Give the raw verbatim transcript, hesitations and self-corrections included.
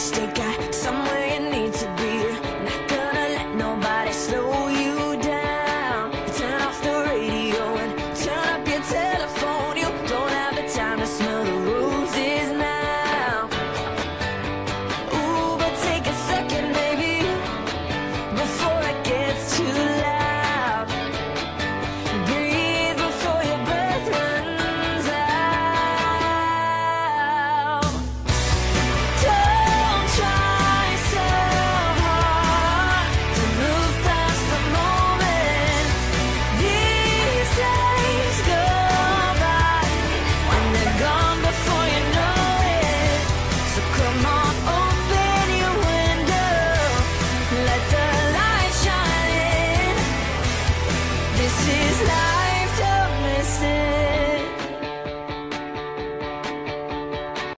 mistake. I somewhere